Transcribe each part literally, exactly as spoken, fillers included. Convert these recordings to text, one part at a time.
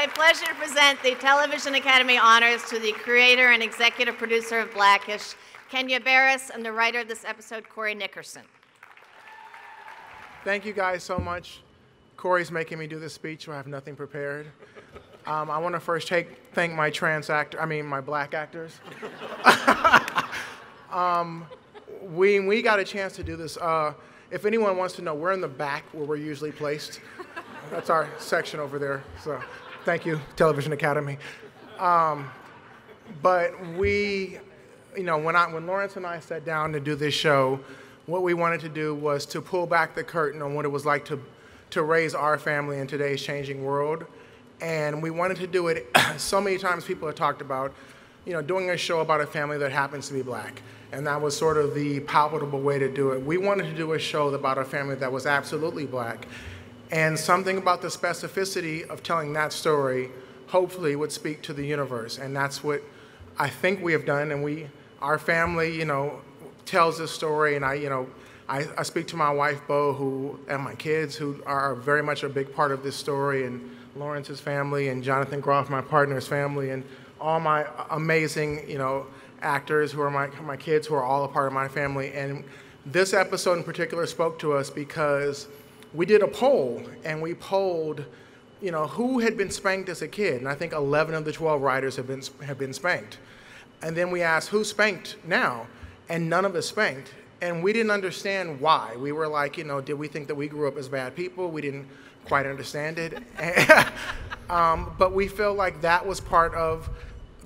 my pleasure to present the Television Academy Honors to the creator and executive producer of Black-ish, Kenya Barris, and the writer of this episode, Corey Nickerson. Thank you guys so much. Corey's making me do this speech, I have nothing prepared. Um, I want to first take, thank my trans actor, I mean my black actors. um, we, we got a chance to do this. Uh, if anyone wants to know, we're in the back where we're usually placed. That's our section over there. So thank you, Television Academy. Um, but we, you know, when, I, when Laurence and I sat down to do this show, what we wanted to do was to pull back the curtain on what it was like to, to raise our family in today's changing world. And we wanted to do it, so many times people have talked about, you know, doing a show about a family that happens to be black. And that was sort of the palpable way to do it. We wanted to do a show about a family that was absolutely black. And something about the specificity of telling that story, hopefully, would speak to the universe. And that's what I think we have done. And we, our family, you know, tells this story. And I, you know, I, I speak to my wife, Bo, who, and my kids, who are very much a big part of this story. And Laurence's family and Jonathan Groff, my partner's family, and all my amazing, you know, actors who are my, my kids, who are all a part of my family. And this episode in particular spoke to us because we did a poll, and we polled, you know, who had been spanked as a kid. And I think eleven of the twelve writers have been, have been spanked. And then we asked, who's spanked now? And none of us spanked. And we didn't understand why. We were like, you know, did we think that we grew up as bad people? We didn't quite understand it. um, but we feel like that was part of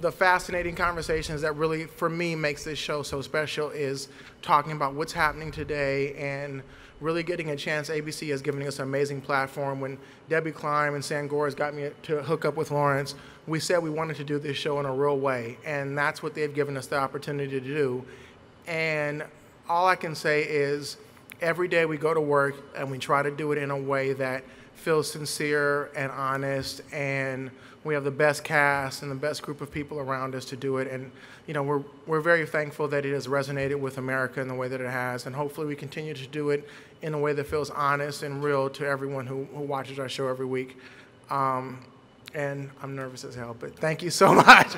the fascinating conversations that really, for me, makes this show so special, is talking about what's happening today and really getting a chance. A B C has given us an amazing platform. When Debbie Klein and Sangor has got me to hook up with Laurence, we said we wanted to do this show in a real way, and that's what they've given us the opportunity to do. And all I can say is every day we go to work and we try to do it in a way that feels sincere and honest, and we have the best cast and the best group of people around us to do it. And you know, we're, we're very thankful that it has resonated with America in the way that it has, and hopefully we continue to do it in a way that feels honest and real to everyone who, who watches our show every week. Um, and I'm nervous as hell, but thank you so much.